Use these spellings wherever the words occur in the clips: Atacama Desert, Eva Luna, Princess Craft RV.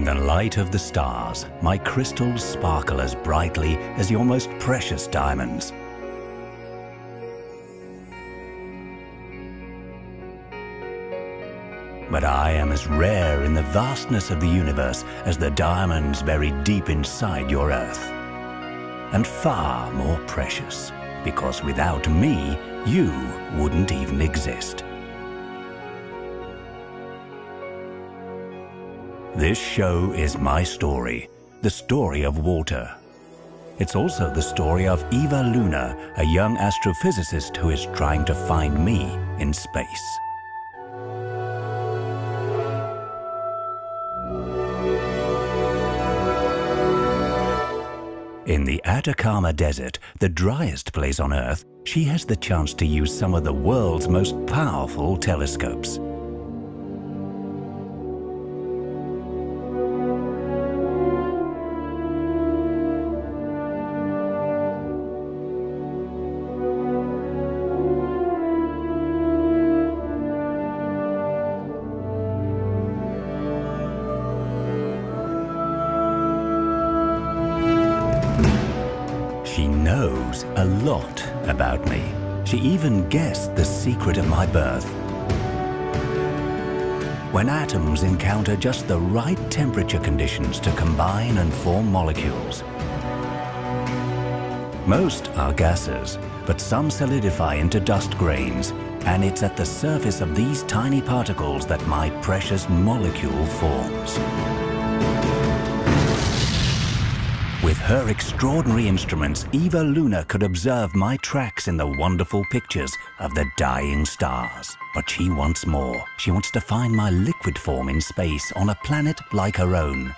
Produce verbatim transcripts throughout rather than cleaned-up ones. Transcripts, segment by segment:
In the light of the stars, my crystals sparkle as brightly as your most precious diamonds. But I am as rare in the vastness of the universe as the diamonds buried deep inside your earth. And far more precious, because without me, you wouldn't even exist. This show is my story, the story of water. It's also the story of Eva Luna, a young astrophysicist who is trying to find me in space. In the Atacama Desert, the driest place on Earth, she has the chance to use some of the world's most powerful telescopes. She knows a lot about me. She even guessed the secret of my birth. When atoms encounter just the right temperature conditions to combine and form molecules. Most are gases, but some solidify into dust grains, and it's at the surface of these tiny particles that my precious molecule forms. With her extraordinary instruments, Eva Luna could observe my tracks in the wonderful pictures of the dying stars. But she wants more. She wants to find my liquid form in space on a planet like her own.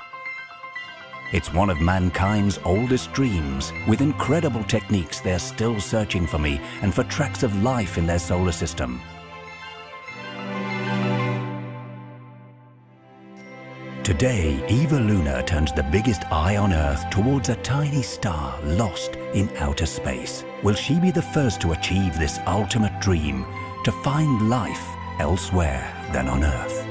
It's one of mankind's oldest dreams. With incredible techniques, they're still searching for me and for tracks of life in their solar system. Today, Eva Luna turns the biggest eye on Earth towards a tiny star lost in outer space. Will she be the first to achieve this ultimate dream, to find life elsewhere than on Earth?